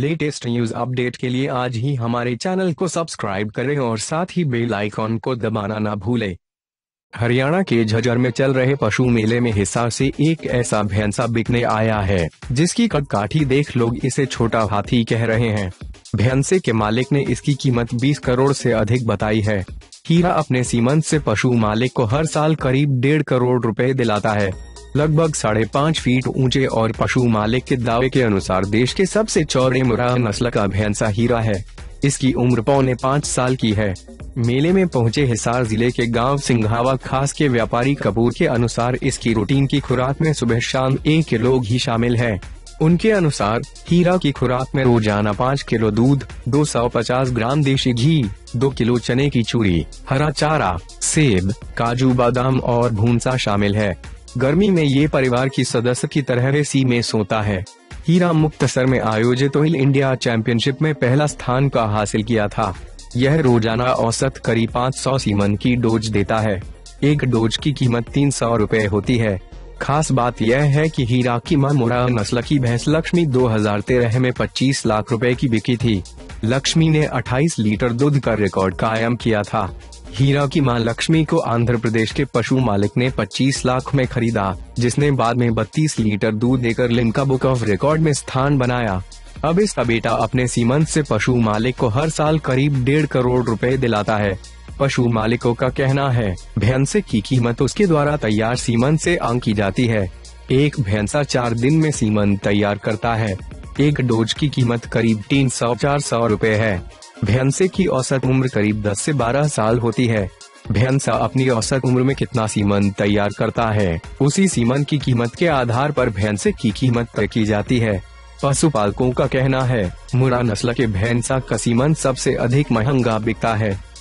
Latest news update के लिए आज ही हमारे चैनल को सब्सक्राइब करें और साथ ही बेल आइकॉन को दबाना ना भूलें। हरियाणा के झज्जर में चल रहे पशु मेले में हिस्सा से एक ऐसा भैंसा बिकने आया है जिसकी कदकाठी देख लोग इसे छोटा हाथी कह रहे हैं। भैंसे के मालिक ने इसकी कीमत 20 करोड़ से अधिक बताई है। हीरा अपने सीमन से पशु मालिक को हर साल करीब 1.5 करोड़ रुपए दिलाता है। लगभग 5.5 फीट ऊंचे और पशु मालिक के दावे के अनुसार देश के सबसे चौड़े मुराह नस्ल का भैंसा हीरा है। इसकी उम्र पौने 5 साल की है। मेले में पहुंचे हिसार जिले के गांव सिंघावा खास के व्यापारी कपूर के अनुसार इसकी रूटीन की खुराक में सुबह शाम 1 किलो घी शामिल है। उनके अनुसार हीरा की खुराक में रोजाना 5 किलो दूध, 250 ग्राम देशी घी, 2 किलो चने की चूरी, हरा चारा, सेब, काजू बादाम और भूनसा शामिल है। गर्मी में ये परिवार की सदस्य की तरह एसी में सोता है। हीरा मुक्तसर में आयोजित अखिल इंडिया चैम्पियनशिप में पहला स्थान का हासिल किया था। यह रोजाना औसत करीब 500 सीमन की डोज देता है। एक डोज की कीमत 300 रुपए होती है। खास बात यह है कि हीरा की मां मुराह नस्ल की भैंस लक्ष्मी 2013 में 25 लाख रुपए की बिकी थी। लक्ष्मी ने 28 लीटर दूध का रिकॉर्ड कायम किया था। हीरा की मां लक्ष्मी को आंध्र प्रदेश के पशु मालिक ने 25 लाख में खरीदा, जिसने बाद में 32 लीटर दूध देकर लिमका बुक ऑफ रिकॉर्ड में स्थान बनाया। अब इसका बेटा अपने सीमन से पशु मालिक को हर साल करीब 1.5 करोड़ रुपए दिलाता है। पशु मालिकों का कहना है भैंसे की कीमत उसके द्वारा तैयार सीमन से आंकी जाती है। एक भैंसा 4 दिन में सीमन तैयार करता है। एक डोज की कीमत करीब 300-400 रुपए है। भैंसे की औसत उम्र करीब 10 से 12 साल होती है। भैंसा अपनी औसत उम्र में कितना सीमन तैयार करता है, उसी सीमन की कीमत के आधार पर भैंसे की कीमत तय की जाती है। पशुपालकों का कहना है मुराह नस्ल के भैंसा का सीमन सबसे अधिक महंगा बिकता है।